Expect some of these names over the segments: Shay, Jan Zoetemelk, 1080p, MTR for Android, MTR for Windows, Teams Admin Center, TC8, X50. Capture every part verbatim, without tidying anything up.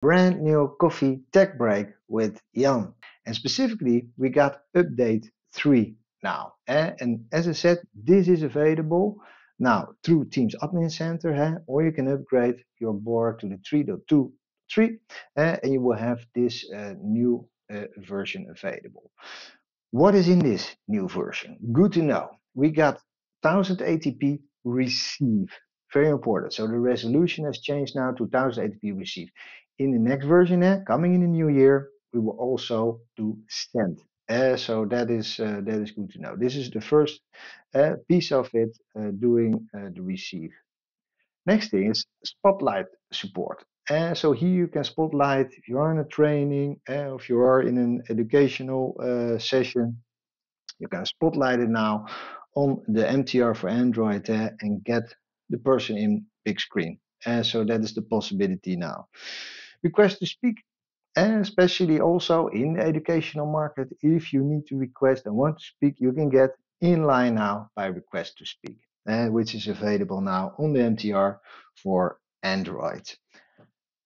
brand new coffee tech break with Jan. And specifically, we got update three now. Eh? And as I said, this is available now through Teams Admin Center, eh? Or you can upgrade your board to the three point two point three, eh? And you will have this uh, new uh, version available. What is in this new version? Good to know. We got ten eighty p receive. Very important. So the resolution has changed now to ten eighty p receive. In the next version, eh, coming in the new year, we will also do send. Uh, so that is uh, that is good to know. This is the first uh, piece of it, uh, doing uh, the receive. Next thing is spotlight support. Uh, so here you can spotlight if you are in a training, uh, if you are in an educational uh, session, you can spotlight it now on the M T R for Android uh, and get the person in big screen. Uh, so that is the possibility now. Request to speak. And especially also in the educational market, if you need to request and want to speak, you can get in line now by request to speak, uh, which is available now on the M T R for Android.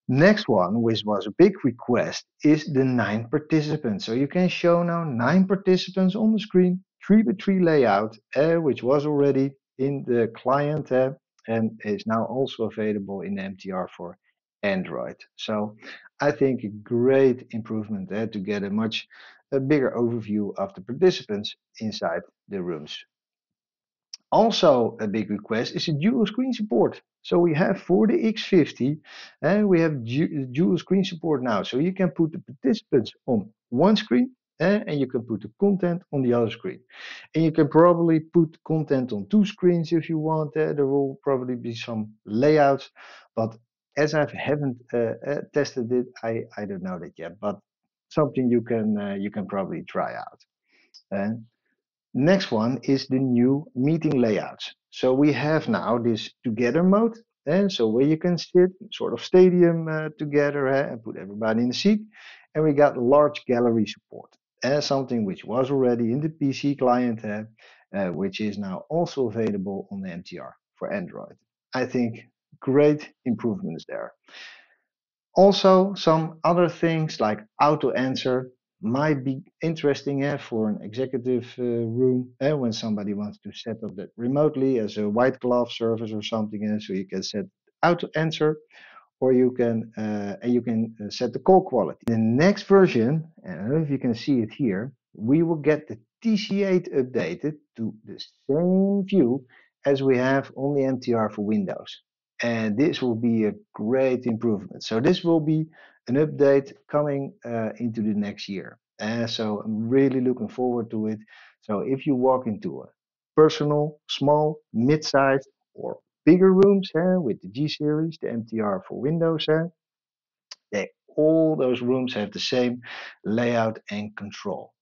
Next one, which was a big request, is the nine participants. So you can show now nine participants on the screen, three by three layout, uh, which was already in the client tab uh, and is now also available in the M T R for Android. So I think a great improvement there to get a much a bigger overview of the participants inside the rooms. Also a big request is a dual screen support. So we have for the X fifty and we have du dual screen support now. So you can put the participants on one screen and you can put the content on the other screen. And you can probably put content on two screens if you want. There will probably be some layouts, but as I haven't uh, tested it, I, I don't know that yet, but something you can uh, you can probably try out. Uh, next one is the new meeting layouts. So we have now this together mode, and so where you can sit sort of stadium uh, together uh, and put everybody in a seat. And we got large gallery support, uh, something which was already in the P C client, uh, uh, which is now also available on the M T R for Android. I think great improvements there. Also, some other things like auto answer might be interesting eh, for an executive uh, room eh, when somebody wants to set up that remotely as a white glove service or something else. So you can set auto answer, or you can uh, and you can set the call quality. The next version, I don't know if you can see it here, we will get the T C eight updated to the same view as we have on the M T R for Windows. And this will be a great improvement. So this will be an update coming uh, into the next year. Uh, so I'm really looking forward to it. So if you walk into a personal, small, mid-sized or bigger rooms uh, with the G series, the M T R for Windows, uh, they, all those rooms have the same layout and control.